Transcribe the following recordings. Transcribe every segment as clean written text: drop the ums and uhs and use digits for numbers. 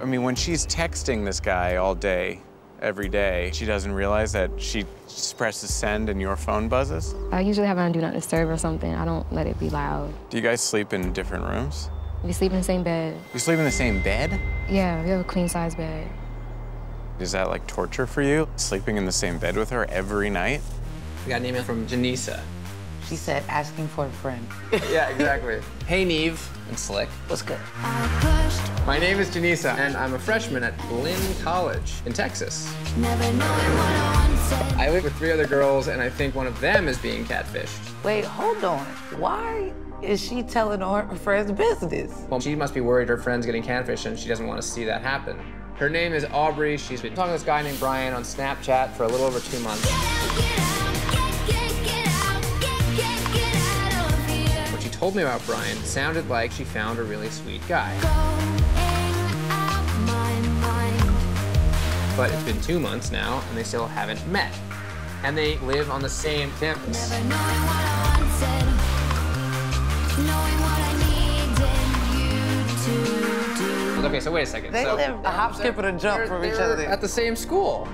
I mean, when she's texting this guy all day, every day, she doesn't realize that she presses send and your phone buzzes? I usually have it on Do Not Disturb or something. I don't let it be loud. Do you guys sleep in different rooms? We sleep in the same bed. You sleep in the same bed? Yeah, we have a queen-size bed. Is that like torture for you, sleeping in the same bed with her every night? We got an email from Janisa. She said, asking for a friend. Yeah, exactly. Hey, Neve and Slick. What's good? My name is Janisa, and I'm a freshman at Blinn College in Texas. Never know I live with 3 other girls, and I think one of them is being catfished. Wait, hold on. Why is she telling her friend's business? Well, she must be worried her friend's getting catfished, and she doesn't want to see that happen. Her name is Aubrey. She's been talking to this guy named Brian on Snapchat for a little over 2 months. What she told me about Brian sounded like she found a really sweet guy. But it's been 2 months now, and they still haven't met. And they live on the same campus. Never knowing what I wanted, knowing what I needed you to. Okay, so wait a second. They live a hop, skip, and a jump from each other. At the same school.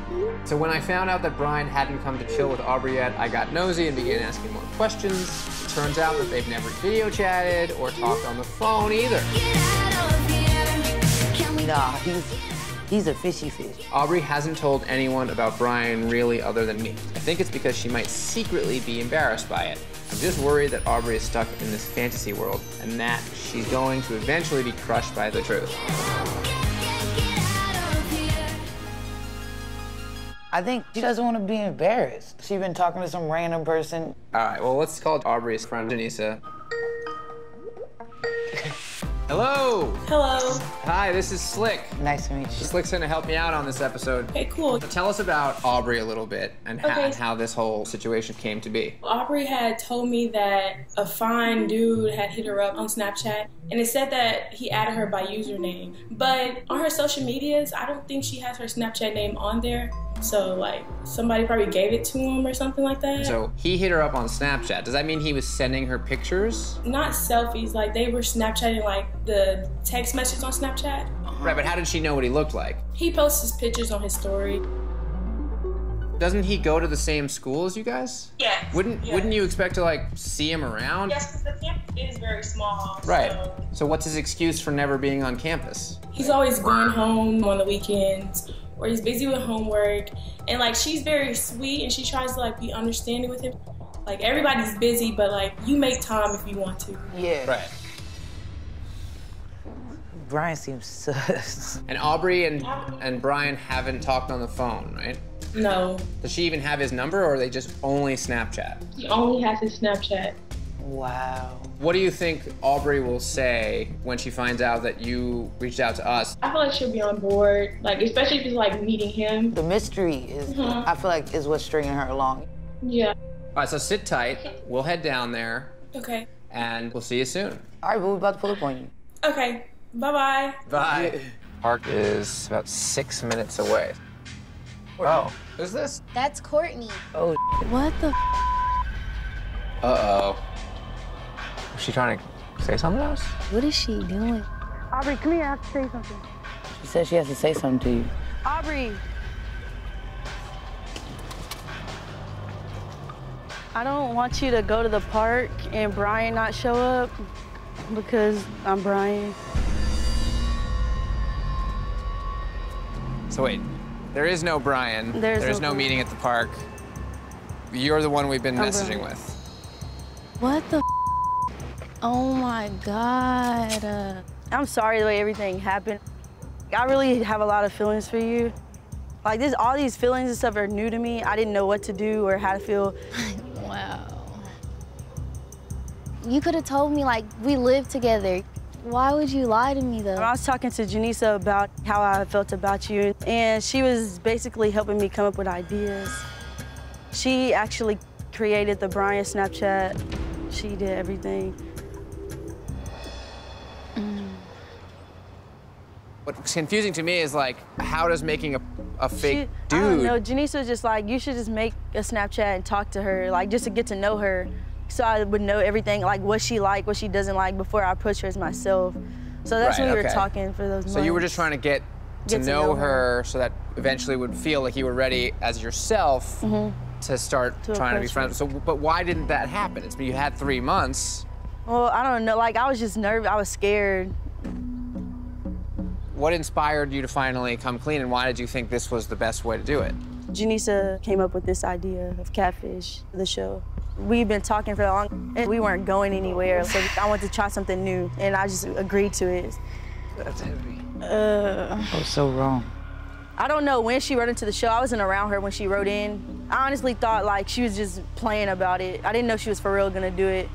So when I found out that Brian hadn't come to chill with Aubrey yet, I got nosy and began asking more questions. It turns out that they've never video chatted or talked on the phone either. Nah, he's a fishy fish. Aubrey hasn't told anyone about Brian really other than me. I think it's because she might secretly be embarrassed by it. I'm just worried that Aubrey is stuck in this fantasy world and that she's going to eventually be crushed by the truth. I think she doesn't want to be embarrassed. She's been talking to some random person. All right, well, let's call Aubrey's friend, Denisa. Hello. Hello. Hi, this is Slick. Nice to meet you. Slick's gonna help me out on this episode. Okay, cool. So tell us about Aubrey a little bit and how this whole situation came to be. Aubrey had told me that a fine dude had hit her up on Snapchat, and it said that he added her by username. But on her social medias, I don't think she has her Snapchat name on there. So, like, somebody probably gave it to him or something like that. So he hit her up on Snapchat. Does that mean he was sending her pictures? Not selfies. Like, they were Snapchatting, like, the text messages on Snapchat. Right, but how did she know what he looked like? He posts his pictures on his story. Doesn't he go to the same school as you guys? Yes. Wouldn't you expect to, like, see him around? Yes, because the campus is very small. Right. So what's his excuse for never being on campus? He's always going home on the weekends, or he's busy with homework. And like, she's very sweet and she tries to like be understanding with him. Like, everybody's busy, but like, you make time if you want to. Yeah. Right. Brian seems sus. And Aubrey and Brian haven't talked on the phone, right? No. Does she even have his number, or are they just only Snapchat? He only has his Snapchat. Wow. What do you think Aubrey will say when she finds out that you reached out to us? I feel like she'll be on board, like, especially if it's like meeting him. The mystery is, I feel like, is what's stringing her along. Yeah. All right, so sit tight. We'll head down there. Okay. And we'll see you soon. All right, but we're about to pull up on you. Okay. Bye-bye. Bye. Park is about 6 minutes away. Courtney. Oh, who's this? That's Courtney. Oh, what the? Uh-oh. Was she trying to say something to us? What is she doing? Aubrey, come here, I have to say something. She said she has to say something to you. Aubrey! I don't want you to go to the park and Brian not show up because I'm Brian. So wait, there is no Brian. There's no meeting at the park. You're the one we've been messaging with. What the? Oh my God. I'm sorry the way everything happened. I really have a lot of feelings for you. Like, this, all these feelings and stuff are new to me. I didn't know what to do or how to feel. Wow. You could have told me, like, we live together. Why would you lie to me, though? I was talking to Janisa about how I felt about you, and she was basically helping me come up with ideas. She actually created the Brian Snapchat. She did everything. What's confusing to me is, like, how does making a fake dude... I don't know, Janisa just like, you should just make a Snapchat and talk to her, like, just to get to know her, so I would know everything, like, what she likes, what she doesn't like, before I approach her as myself. So that's when we were talking for those months. So you were just trying to get to know her so that eventually would feel like you were ready as yourself to start trying to be friends. So, but why didn't that happen? It's been, you had 3 months. Well, I don't know. Like, I was just nervous. I was scared. What inspired you to finally come clean, and why did you think this was the best way to do it? Janisa came up with this idea of Catfish, the show. We've been talking for long, and we weren't going anywhere, so I wanted to try something new, and I just agreed to it. That's heavy. I was so wrong. I don't know when she wrote into the show. I wasn't around her when she wrote in. I honestly thought, like, she was just playing about it. I didn't know she was for real gonna do it.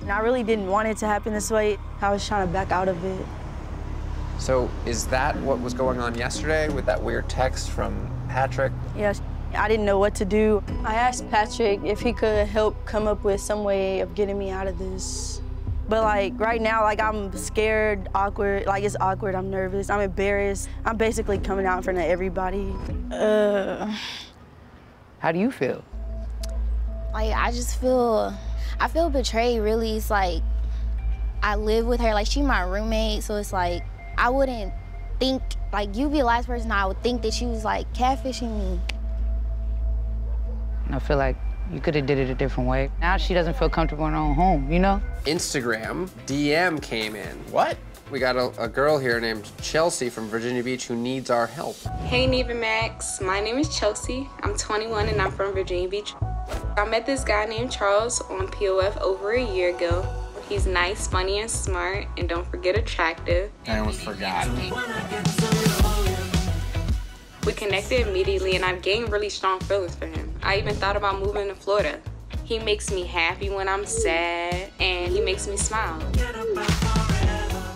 And I really didn't want it to happen this way. I was trying to back out of it. So is that what was going on yesterday with that weird text from Patrick? Yes. I didn't know what to do. I asked Patrick if he could help come up with some way of getting me out of this. But like right now, like I'm scared, awkward, like it's awkward, I'm nervous, I'm embarrassed. I'm basically coming out in front of everybody. How do you feel? Like I just feel, I feel betrayed really. It's like I live with her, like she's my roommate, so it's like I wouldn't think, like you'd be the last person I would think that she was like catfishing me. I feel like you could have did it a different way. Now she doesn't feel comfortable in her own home, you know? Instagram DM came in. What? We got a girl here named Chelsea from Virginia Beach who needs our help. Hey, Nev and Max. My name is Chelsea. I'm 21 and I'm from Virginia Beach. I met this guy named Charles on POF over a year ago. He's nice, funny, and smart, and don't forget attractive. I almost forgot. We connected immediately, and I've gained really strong feelings for him. I even thought about moving to Florida. He makes me happy when I'm sad, and he makes me smile.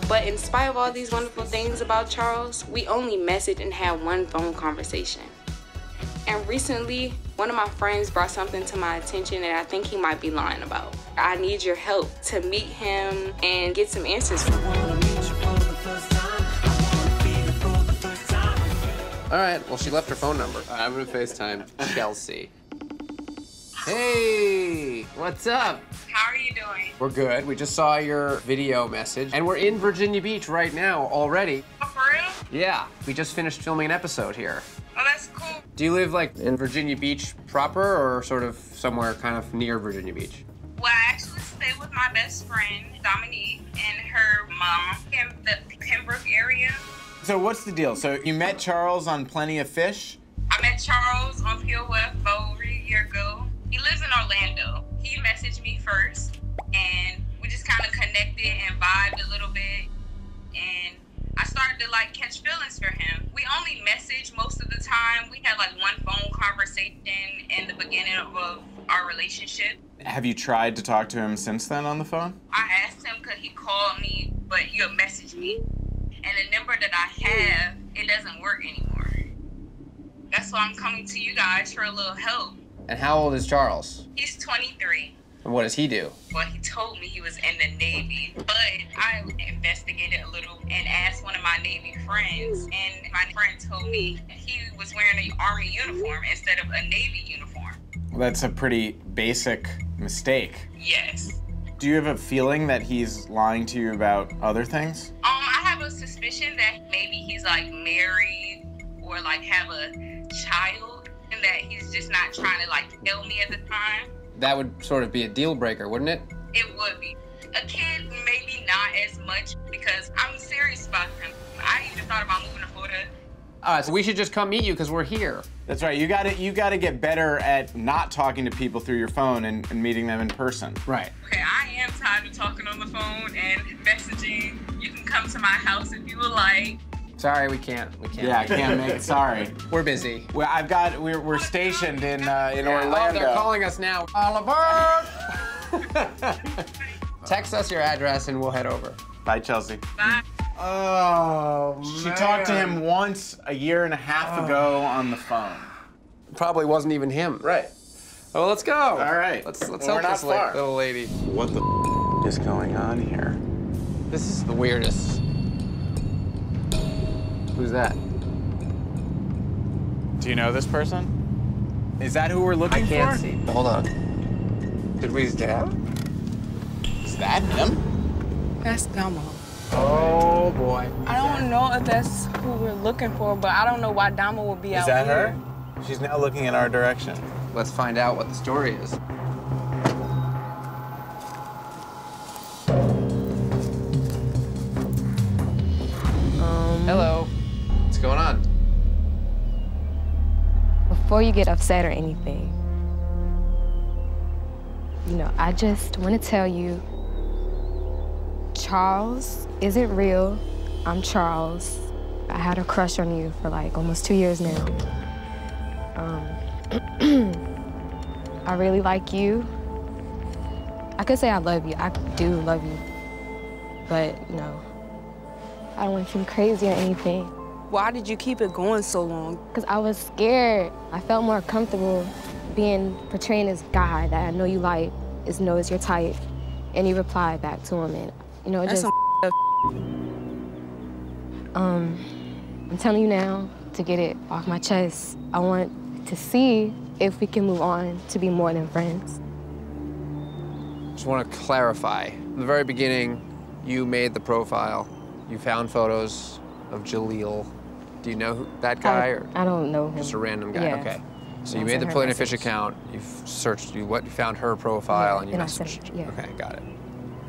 But in spite of all these wonderful things about Charles, we only messaged and had one phone conversation. And recently, one of my friends brought something to my attention that I think he might be lying about. I need your help to meet him and get some answers from him. All right, well, she left her phone number. I'm gonna FaceTime Chelsea. Hey, what's up? How are you doing? We're good. We just saw your video message, and we're in Virginia Beach right now already. Oh, for real? Yeah, we just finished filming an episode here. Oh, that's cool. Do you live, like, in Virginia Beach proper or sort of somewhere kind of near Virginia Beach? Well, I actually stay with my best friend, Dominique, and her mom in the Pembroke area. So what's the deal? So you met Charles on Plenty of Fish? I met Charles on POF over a year ago. He lives in Orlando. He messaged me first, and we just kind of connected and vibed a little bit. And I started to, like, catch feelings for him. We only messaged most of the time. We had, like, one phone conversation in the beginning of our relationship. Have you tried to talk to him since then on the phone? I asked him because he called me, but you'll message me. And the number that I have, it doesn't work anymore. That's why I'm coming to you guys for a little help. And how old is Charles? He's 23. And what does he do? Well, he told me he was in the Navy, but I investigated a little and asked one of my Navy friends, and my friend told me he was wearing an Army uniform instead of a Navy uniform. Well, that's a pretty basic mistake. Yes. Do you have a feeling that he's lying to you about other things? I have a suspicion that maybe he's like married or like have a child and that he's just not trying to like kill me at the time. That would sort of be a deal breaker, wouldn't it? It would be. A kid, maybe not as much because I'm serious about him. I even thought about moving to Florida. So we should just come meet you because we're here. That's right. You gotta get better at not talking to people through your phone and meeting them in person. Right. Okay, I am tired of talking on the phone and messaging. You can come to my house if you would like. Sorry, we can't. Yeah, I can't make it. Sorry. We're busy. Well, we're stationed in Orlando. Oh, they're calling us now. All aboard! Text us your address and we'll head over. Bye, Chelsea. Bye. Oh, man. She talked to him once a year and a half ago on the phone. Probably wasn't even him. Right. Oh, well, let's go. All right. Let's help this little lady. What the is going on here? This is the weirdest. Who's that? Do you know this person? Is that who we're looking for? I can't see. Hold on. Did we stab? Is that him? That's Domo. Oh, boy. I don't know if that's who we're looking for, but I don't know why Dama would be out here. Is that her? She's now looking in our direction. Let's find out what the story is. Hello. What's going on? Before you get upset or anything, you know, I just want to tell you, Charles isn't real. I'm Charles. I had a crush on you for like almost 2 years now. I really like you. I could say I love you. I do love you. But, you know, I don't want to seem crazy or anything. Why did you keep it going so long? Because I was scared. I felt more comfortable being portraying this guy that I know you like, is your type. And he replied back to him, and, you know, it just... That's some I'm telling you now, to get it off my chest, I want to see if we can move on to be more than friends. Just want to clarify. From the very beginning, you made the profile. You found photos of Jaleel. Do you know who, that guy? I don't know him. Just a random guy, yeah. Okay. So you made the Plenty of Fish account, you searched, you found her profile, yeah, and you messaged. Yeah. Okay, got it.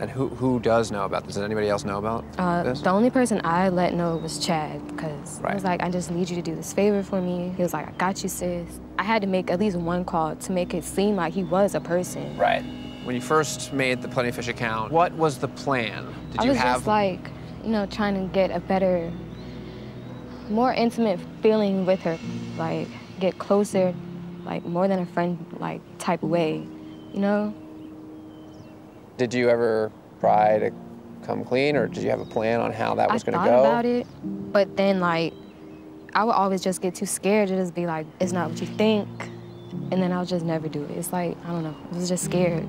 And who does know about this? Does anybody else know about this? The only person I let know was Chad, because I was like, I just need you to do this favor for me. He was like, I got you, sis. I had to make at least one call to make it seem like he was a person. Right. When you first made the Plenty of Fish account, what was the plan? Did you have... I was just like, you know, trying to get a better, more intimate feeling with her, like get closer, like more than a friend, like type way, you know? Did you ever try to come clean, or did you have a plan on how that was going to go? I thought about it, but then, like, I would always just get too scared to just be like, it's not what you think, and then I'll just never do it. It's like, I don't know, I was just scared.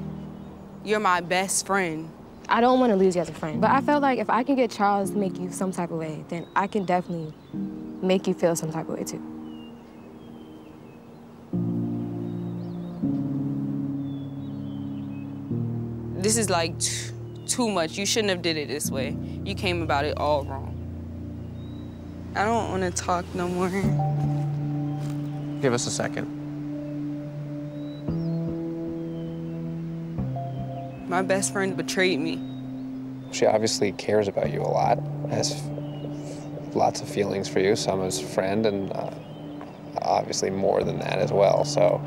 You're my best friend. I don't want to lose you as a friend, but I felt like if I can get Charles to make you some type of way, then I can definitely make you feel some type of way, too. This is like too much. You shouldn't have did it this way. You came about it all wrong. I don't want to talk no more. Give us a second. My best friend betrayed me. She obviously cares about you a lot, has lots of feelings for you, some as a friend, and obviously more than that as well, so...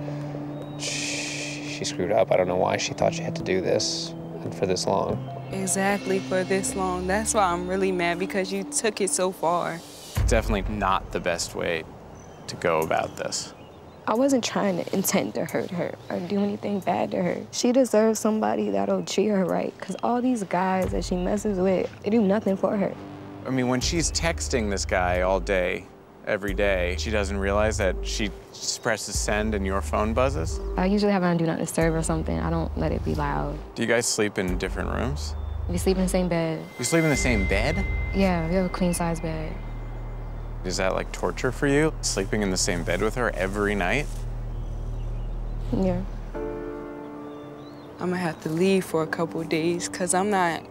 She screwed up. I don't know why she thought she had to do this, and for this long. Exactly, for this long. That's why I'm really mad, because you took it so far. Definitely not the best way to go about this. I wasn't trying to intend to hurt her or do anything bad to her. She deserves somebody that'll treat her right, because all these guys that she messes with, they do nothing for her. I mean, when she's texting this guy all day, every day, she doesn't realize that she presses send and your phone buzzes? I usually have it on Do Not Disturb or something. I don't let it be loud. Do you guys sleep in different rooms? We sleep in the same bed. You sleep in the same bed? Yeah, we have a queen-size bed. Is that like torture for you? Sleeping in the same bed with her every night? Yeah. I'm gonna have to leave for a couple of days, because I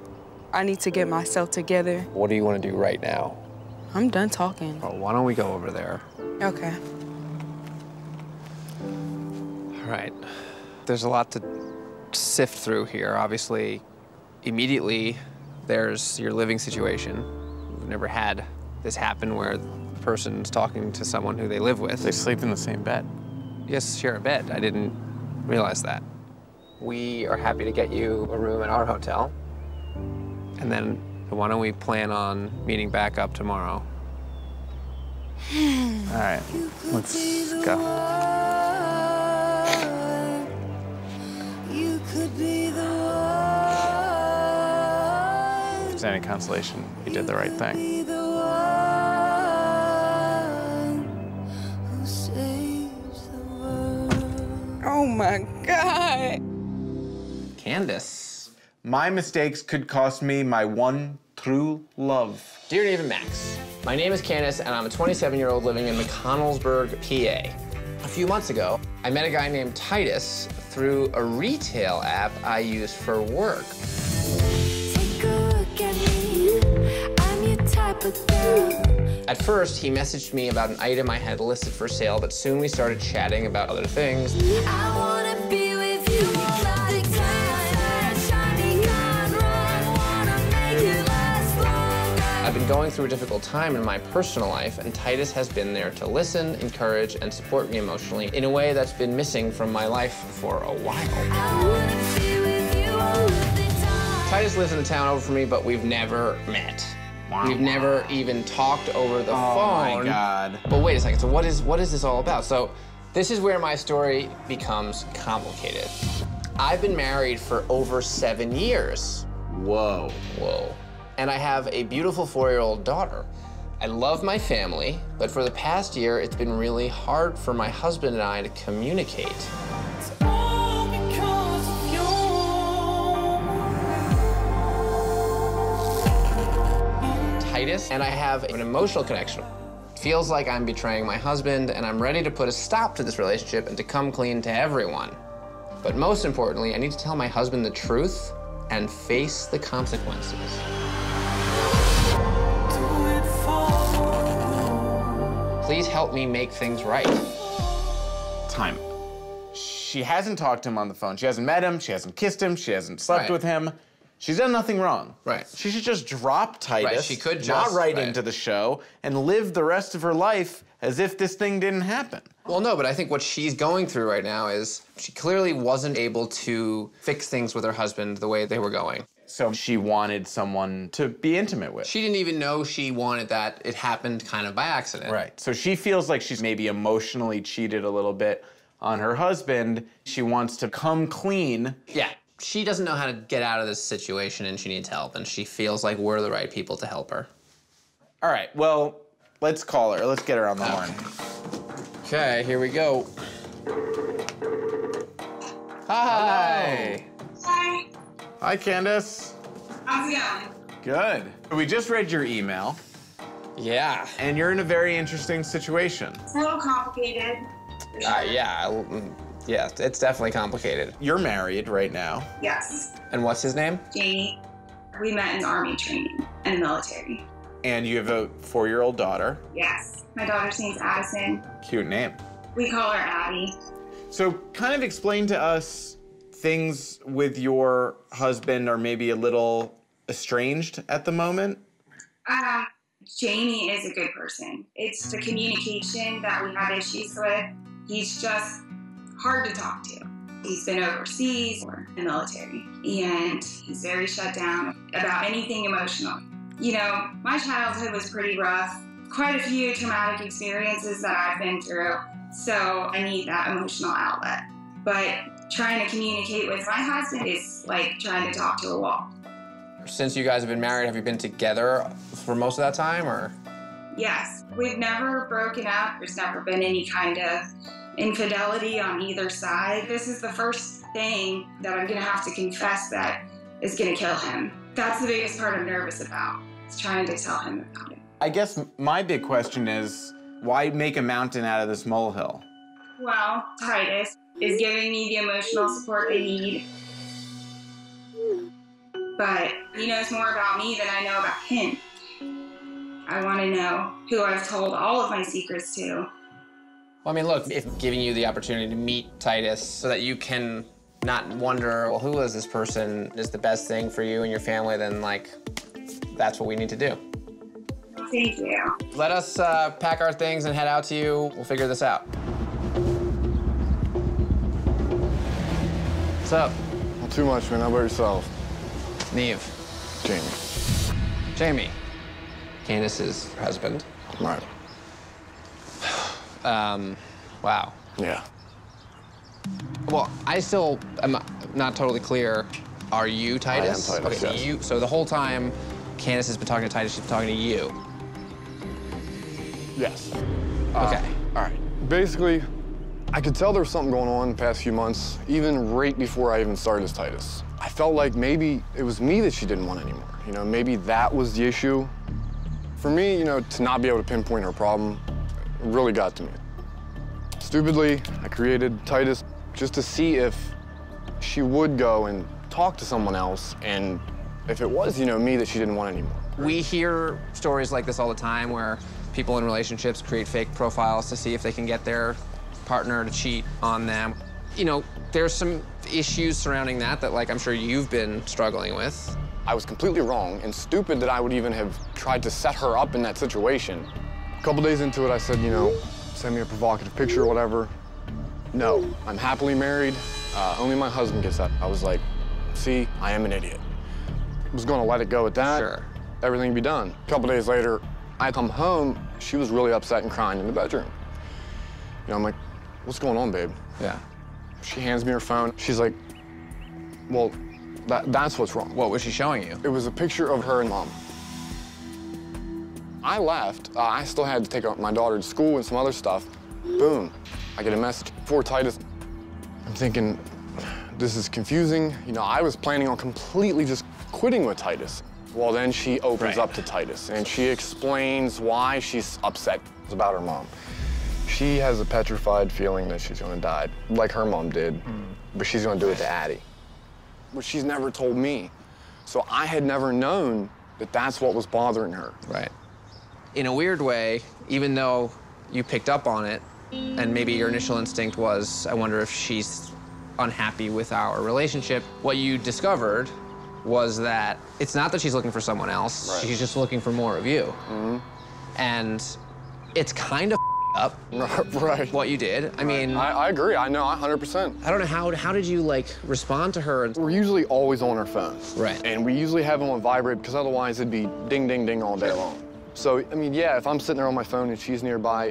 need to get myself together. What do you want to do right now? I'm done talking. Well, why don't we go over there? Okay. All right. There's a lot to sift through here. Obviously, immediately, there's your living situation. We've never had this happen where the person's talking to someone who they live with. They sleep in the same bed. Yes, share a bed. I didn't realize that. We are happy to get you a room at our hotel. And then why don't we plan on meeting back up tomorrow? All right, let's go. You could be the one. If there's any consolation, you did the right thing. Oh my God. Candace. My mistakes could cost me my one true love. Dear Dave and Max, my name is Candace, and I'm a 27-year-old living in McConnellsburg, PA. A few months ago, I met a guy named Titus through a retail app I use for work. Take a look at me. At first, he messaged me about an item I had listed for sale, but soon we started chatting about other things. I wanna be with you all night. I've been going through a difficult time in my personal life, and Titus has been there to listen, encourage, and support me emotionally in a way that's been missing from my life for a while. Titus lives in a town over from me, but we've never met. We've never even talked over the phone. Oh my God. But wait a second, so what is this all about? So this is where my story becomes complicated. I've been married for over 7 years. Whoa. Whoa. And I have a beautiful 4-year-old daughter. I love my family, but for the past year, it's been really hard for my husband and I to communicate. It's all because of you. Titus and I have an emotional connection. It feels like I'm betraying my husband, and I'm ready to put a stop to this relationship and to come clean to everyone. But most importantly, I need to tell my husband the truth and face the consequences. Please help me make things right. Time. She hasn't talked to him on the phone. She hasn't met him. She hasn't kissed him. She hasn't slept with him. She's done nothing wrong. Right. She should just drop Titus, She could just, into the show, and live the rest of her life as if this thing didn't happen. Well, no, but I think what she's going through right now is she clearly wasn't able to fix things with her husband the way they were going. So she wanted someone to be intimate with. She didn't even know she wanted that. It happened kind of by accident. Right. So she feels like she's maybe emotionally cheated a little bit on her husband. She wants to come clean. Yeah. She doesn't know how to get out of this situation, and she needs help, and she feels like we're the right people to help her. All right, well, let's call her. Let's get her on the horn. Okay, here we go. Hi. Hello. Hi. Hi, Candace. How's it going? Good. We just read your email. Yeah. And you're in a very interesting situation. It's a little complicated. Yeah, it's definitely complicated. You're married right now. Yes. And what's his name? Jamie. We met in Army training and military. And you have a 4-year-old daughter. Yes. My daughter's name's Addison. Cute name. We call her Abby. So kind of explain to us things with your husband are maybe a little estranged at the moment. Jamie is a good person. It's the communication that we have issues with. He's just hard to talk to. He's been overseas or in the military, and he's very shut down about anything emotional. You know, my childhood was pretty rough, quite a few traumatic experiences that I've been through, so I need that emotional outlet. But trying to communicate with my husband is like trying to talk to a wall. Since you guys have been married, have you been together for most of that time, or? Yes. We've never broken up. There's never been any kind of infidelity on either side. This is the first thing that I'm gonna have to confess that is gonna kill him. That's the biggest part I'm nervous about, is trying to tell him about it. I guess my big question is, why make a mountain out of this molehill? Well, Titus is giving me the emotional support they need. But he knows more about me than I know about him. I wanna know who I've told all of my secrets to. Well, I mean, look, if giving you the opportunity to meet Titus so that you can not wonder, well, who is this person, is the best thing for you and your family, then, like, that's what we need to do. Thank you. Let us pack our things and head out to you. We'll figure this out. What's up? Not too much, man. How about yourself? Nev. Jamie. Jamie. Candace's husband. Right. Wow. Yeah. Well, I still am not totally clear. Are you Titus? I am Titus, okay, yes. You, so the whole time Candace has been talking to Titus, she's been talking to you. Yes. Okay. All right. Basically, I could tell there was something going on the past few months, even right before I even started as Titus. I felt like maybe it was me that she didn't want anymore. You know, maybe that was the issue. For me, you know, to not be able to pinpoint her problem, really got to me. Stupidly, I created Titus just to see if she would go and talk to someone else, and if it was, you know, me that she didn't want anymore. We hear stories like this all the time where people in relationships create fake profiles to see if they can get their partner to cheat on them. You know, there's some issues surrounding that like I'm sure you've been struggling with. I was completely wrong and stupid that I would even have tried to set her up in that situation. A couple days into it, I said, you know, send me a provocative picture or whatever. No, I'm happily married. Only my husband gets that. I was like, see, I am an idiot. I was gonna let it go at that. Sure. Everything would be done. A couple days later, I come home. She was really upset and crying in the bedroom. You know, I'm like, what's going on, babe? Yeah. She hands me her phone. She's like, well, that's what's wrong. What was she showing you? It was a picture of her and mom. I left. I still had to take my daughter to school and some other stuff. Boom. I get a message for Titus. I'm thinking, this is confusing. You know, I was planning on completely just quitting with Titus. Well, then she opens up to Titus, and she explains why she's upset about her mom. She has a petrified feeling that she's gonna die, like her mom did, but she's gonna do it to Addie. But she's never told me. So I had never known that that's what was bothering her. Right. In a weird way, even though you picked up on it, and maybe your initial instinct was, I wonder if she's unhappy with our relationship, what you discovered was that it's not that she's looking for someone else, she's just looking for more of you. And it's kind of up what you did. I mean... I agree, I know, 100%. I don't know, how did you, like, respond to her? We're usually always on our phones. Right. And we usually have them on vibrate, because otherwise it'd be ding, ding, ding all day long. So, I mean, yeah, if I'm sitting there on my phone and she's nearby,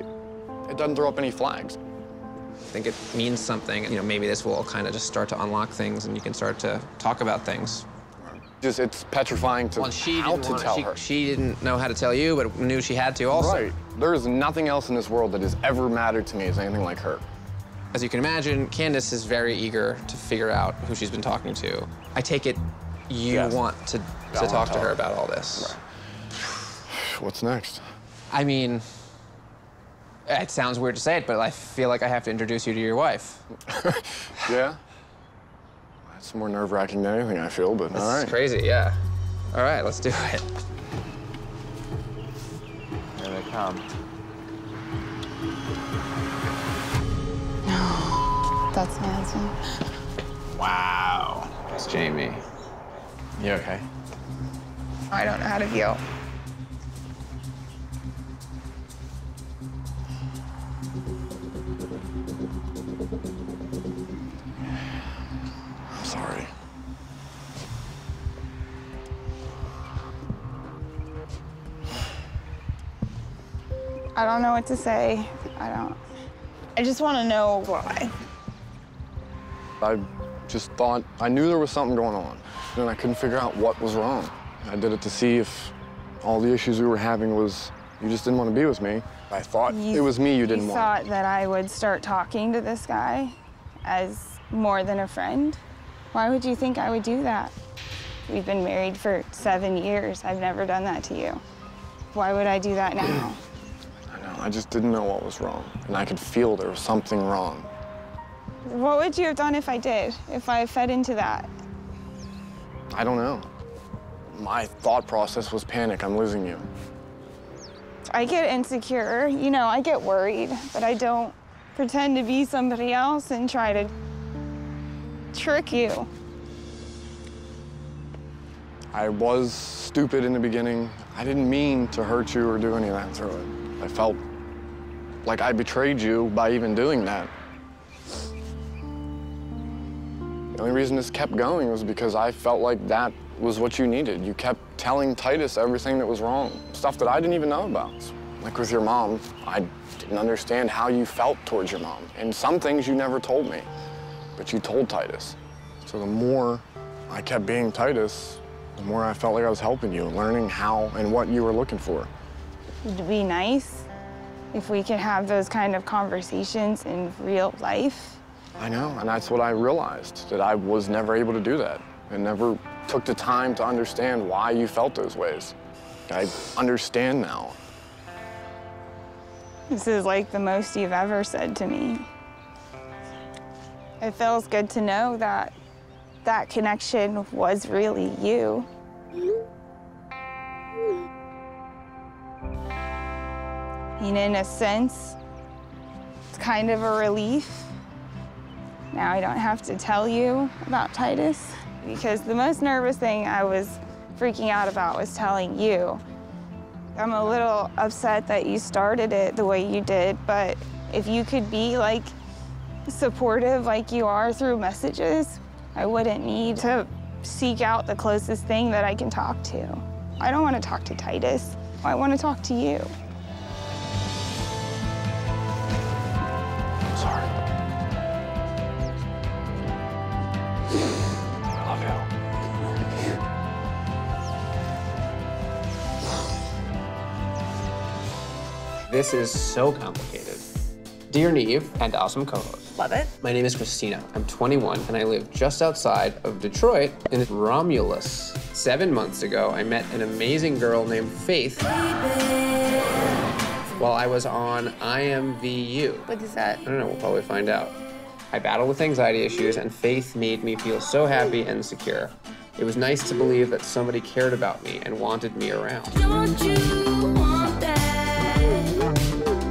it doesn't throw up any flags. I think it means something. You know, maybe this will kind of just start to unlock things and you can start to talk about things. Just, it's petrifying to how to tell her. She didn't know how to tell you, but knew she had to also. Right. There is nothing else in this world that has ever mattered to me as anything like her. As you can imagine, Candace is very eager to figure out who she's been talking to. I take it you want to talk to her about all this. Right. What's next? I mean, it sounds weird to say it, but I feel like I have to introduce you to your wife. Yeah? That's more nerve-wracking than anything, I feel, but all right. This is crazy, yeah. All right, let's do it. Here they come. No, that's my husband. Wow. That's Jamie. You okay? I don't know how to feel. Sorry. I don't know what to say. I just want to know why. I just thought, I knew there was something going on, and I couldn't figure out what was wrong. I did it to see if all the issues we were having was, you just didn't want to be with me. I thought it was me you didn't want. You thought that I would start talking to this guy as more than a friend? Why would you think I would do that? We've been married for 7 years. I've never done that to you. Why would I do that now? I know, I just didn't know what was wrong. And I could feel there was something wrong. What would you have done if I did, if I fed into that? I don't know. My thought process was panic, I'm losing you. I get insecure, you know, I get worried, but I don't pretend to be somebody else and try to trick you. I was stupid in the beginning. I didn't mean to hurt you or do any of that through it. I felt like I betrayed you by even doing that. The only reason this kept going was because I felt like that was what you needed. You kept telling Titus everything that was wrong, stuff that I didn't even know about. Like with your mom, I didn't understand how you felt towards your mom. And some things you never told me. But you told Titus. So the more I kept being Titus, the more I felt like I was helping you, learning how and what you were looking for. It'd be nice if we could have those kind of conversations in real life. I know, and that's what I realized, that I was never able to do that and never took the time to understand why you felt those ways. I understand now. This is like the most you've ever said to me. It feels good to know that that connection was really you. mean, in a sense, it's kind of a relief. Now I don't have to tell you about Titus, because the most nervous thing I was freaking out about was telling you. I'm a little upset that you started it the way you did, but if you could be like supportive like you are through messages, I wouldn't need to seek out the closest thing that I can talk to. I don't want to talk to Titus. I want to talk to you. I'm sorry. I love you. This is so complicated. Dear Neve and awesome co-host. Love it. My name is Christina. I'm 21 and I live just outside of Detroit in Romulus. 7 months ago, I met an amazing girl named Faith while I was on IMVU. What is that? I don't know, we'll probably find out. I battled with anxiety issues, and Faith made me feel so happy and secure. It was nice to believe that somebody cared about me and wanted me around. Don't you want that,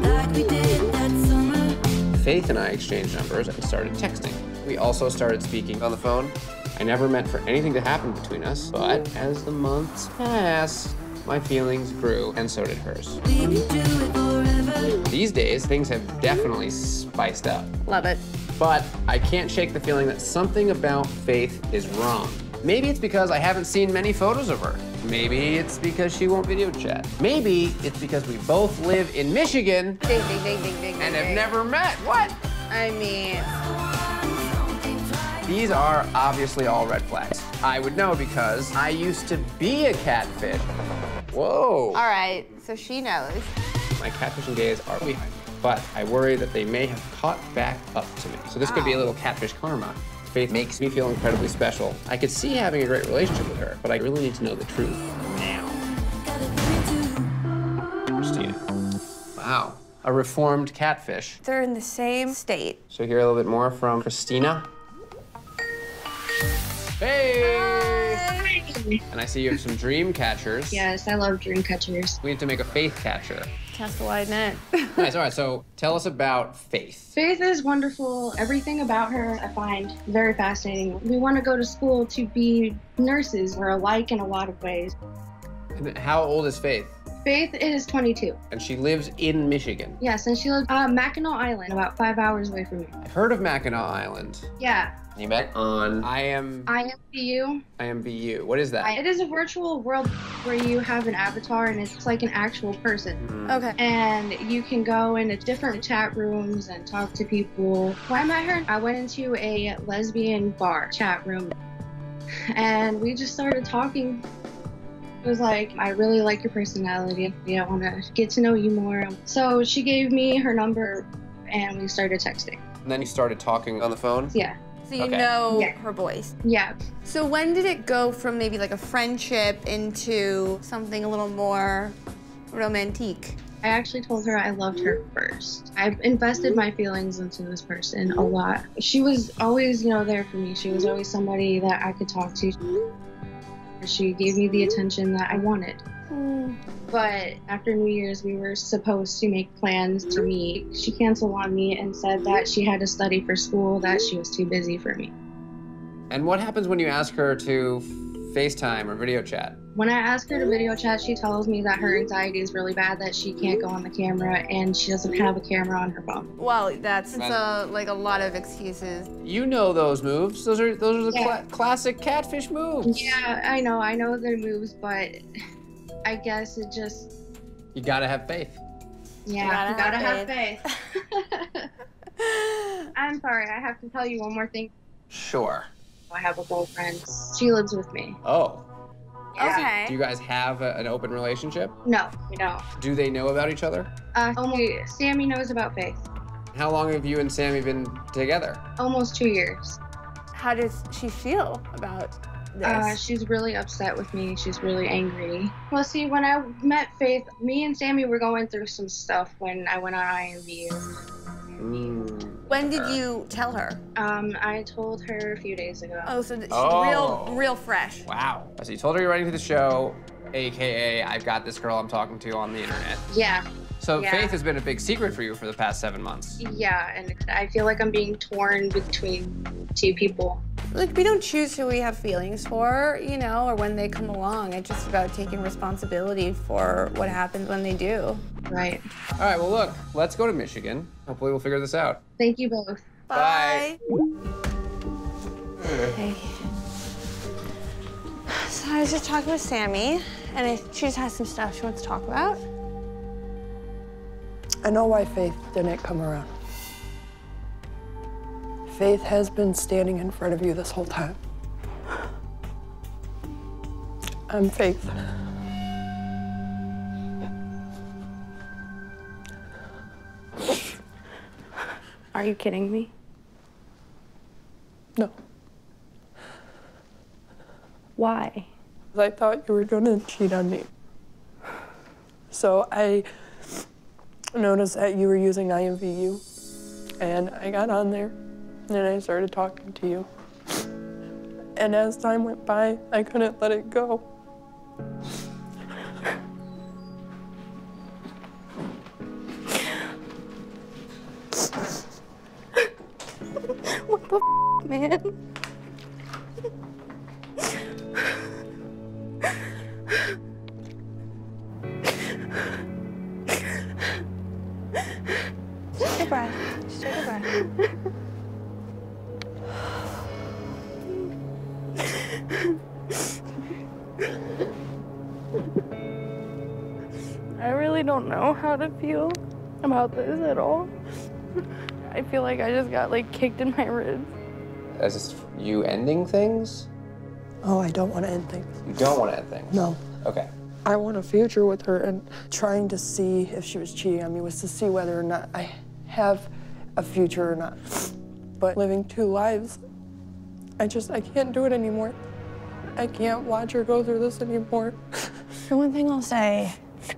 like we did that summer? Faith and I exchanged numbers and started texting. We also started speaking on the phone. I never meant for anything to happen between us, but as the months passed, my feelings grew, and so did hers. We can do it forever. These days, things have definitely spiced up. Love it. But I can't shake the feeling that something about Faith is wrong. Maybe it's because I haven't seen many photos of her. Maybe it's because she won't video chat. Maybe it's because we both live in Michigan and have never met. What? I mean... These are obviously all red flags. I would know because I used to be a catfish. Whoa. All right, so she knows. My catfishing days are behind me, but I worry that they may have caught back up to me. So this could be a little catfish karma. Faith makes me feel incredibly special. I could see having a great relationship with her, but I really need to know the truth now. Christina. Wow. A reformed catfish. They're in the same state. So hear a little bit more from Christina. Hey! Hi. And I see you have some dream catchers. Yes, I love dream catchers. We need to make a Faith catcher. Cast a wide net. Nice, all right, so tell us about Faith. Faith is wonderful. Everything about her I find very fascinating. We want to go to school to be nurses. We're alike in a lot of ways. And how old is Faith? Faith is 22. And she lives in Michigan? Yes, and she lives on Mackinac Island, about 5 hours away from me. I've heard of Mackinac Island. Yeah. You met on IMVU. IMVU. What is that? It is a virtual world where you have an avatar and it's like an actual person. Mm-hmm. Okay. And you can go into different chat rooms and talk to people. When I met her, I went into a lesbian bar chat room and we just started talking. It was like, I really like your personality. I want to get to know you more. So she gave me her number and we started texting. And then you started talking on the phone? Yeah. So you know her voice. Yeah. So when did it go from maybe like a friendship into something a little more romantic? I actually told her I loved her first. I've invested my feelings into this person a lot. She was always, there for me. She was always somebody that I could talk to. She gave me the attention that I wanted. But after New Year's, we were supposed to make plans to meet. She canceled on me and said that she had to study for school, that she was too busy for me. And what happens when you ask her to FaceTime or video chat? When I ask her to video chat, she tells me that her anxiety is really bad, that she can't go on the camera, and she doesn't have a camera on her phone. Well, that's a lot of excuses. You know those moves. Those are the classic catfish moves. Yeah, I know their moves, but... I guess it just... You gotta have faith. Yeah, you gotta have faith. I'm sorry, I have to tell you one more thing. Sure. I have a girlfriend. She lives with me. Oh. Yeah. Okay. Do you guys have an open relationship? No, we don't. Do they know about each other? Only Sammy knows about Faith. How long have you and Sammy been together? Almost 2 years. How does she feel about this? She's really upset with me. She's really angry. Well, see, when I met Faith, me and Sammy were going through some stuff when I went on IMVU. When did you tell her? I told her a few days ago. Oh, so real fresh. Wow. So you told her you're writing to the show, AKA I've got this girl I'm talking to on the internet. Yeah. So yeah. Faith has been a big secret for you for the past 7 months. Yeah, and I feel like I'm being torn between two people. Like, we don't choose who we have feelings for, you know, or when they come along. It's just about taking responsibility for what happens when they do. Right. All right, well, look, let's go to Michigan. Hopefully we'll figure this out. Thank you both. Bye. Bye. Hey. So I was just talking with Sammy, and she just has some stuff she wants to talk about. I know why Faith didn't come around. Faith has been standing in front of you this whole time. I'm Faith. Are you kidding me? No. Why? I thought you were gonna cheat on me. So I noticed that you were using IMVU, and I got on there, and I started talking to you. And as time went by, I couldn't let it go. What the f, man? Feel about this at all. I feel like I just got like kicked in my ribs. Is this you ending things? Oh, I don't want to end things. You don't want to end things? No. Okay. I want a future with her, and trying to see if she was cheating on me was to see whether or not I have a future or not. But living two lives, I can't do it anymore. I can't watch her go through this anymore. The one thing I'll say,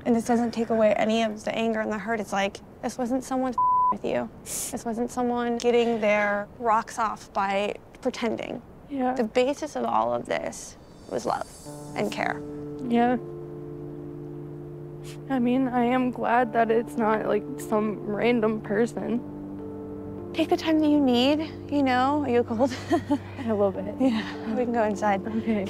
and this doesn't take away any of the anger and the hurt. It's like, this wasn't someone with you. This wasn't someone getting their rocks off by pretending. Yeah. The basis of all of this was love and care. Yeah. I mean, I am glad that it's not like some random person. Take the time that you need, you know. Are you cold? A little bit. Yeah. We can go inside. Okay.